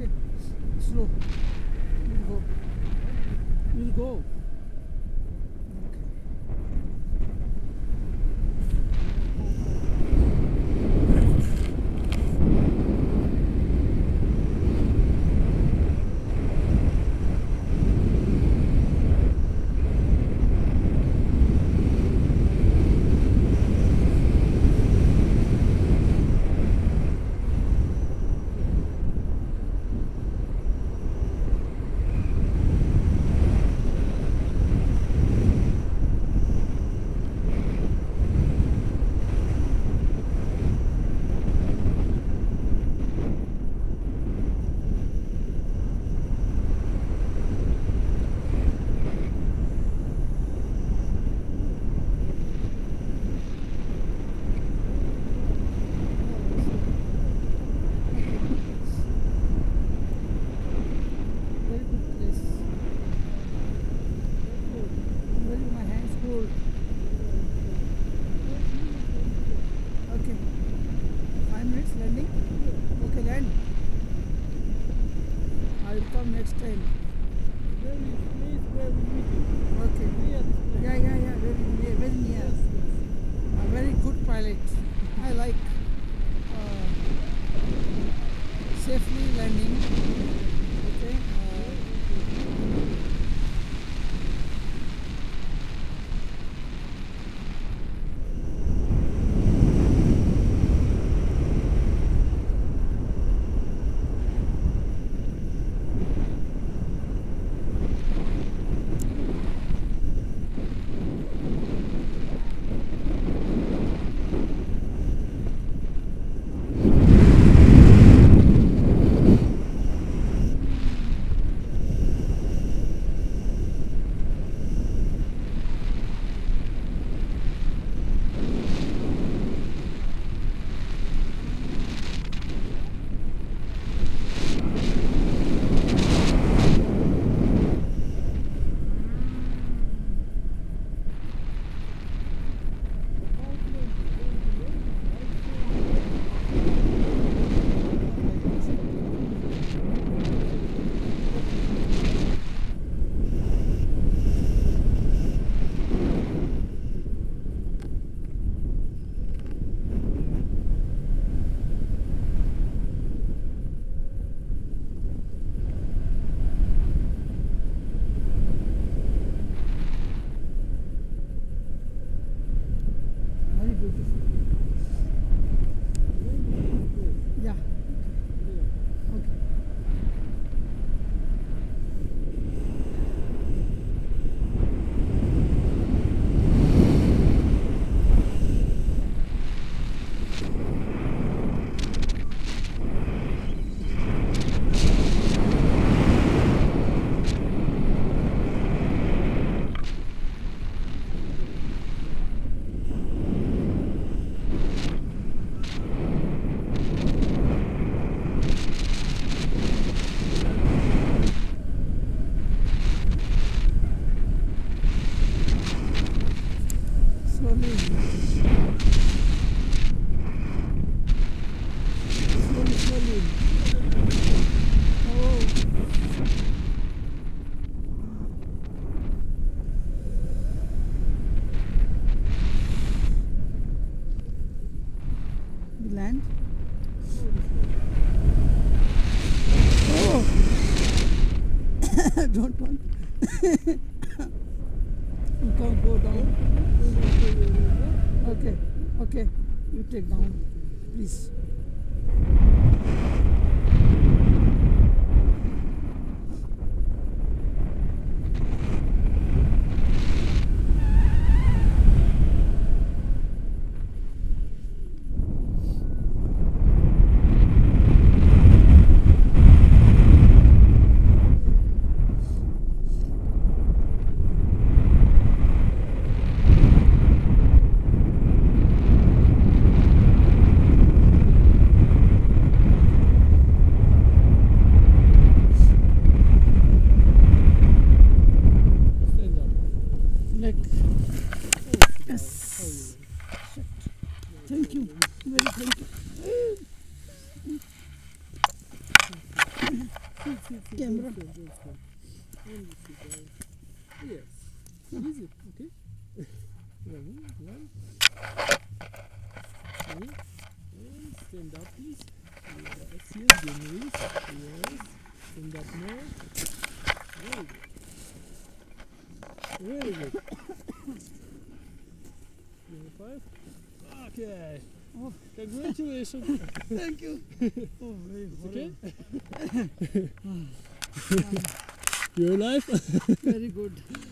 Okay, slow. We'll go. We'll go. Next time. Very place where we meet you. Okay. Near this place. Yeah. Very near. Yes, yes. A very good pilot. I like safely landing. Okay. Land. Oh, don't want. You can't go down. Okay. You take down, please. camera. Yes. Easy. Okay. Stand up, please. Yes. Yes. Stand up more. Very good. Very good. 25. Okay. Oh, congratulations. Thank you. Oh, okay. Your life? Very good.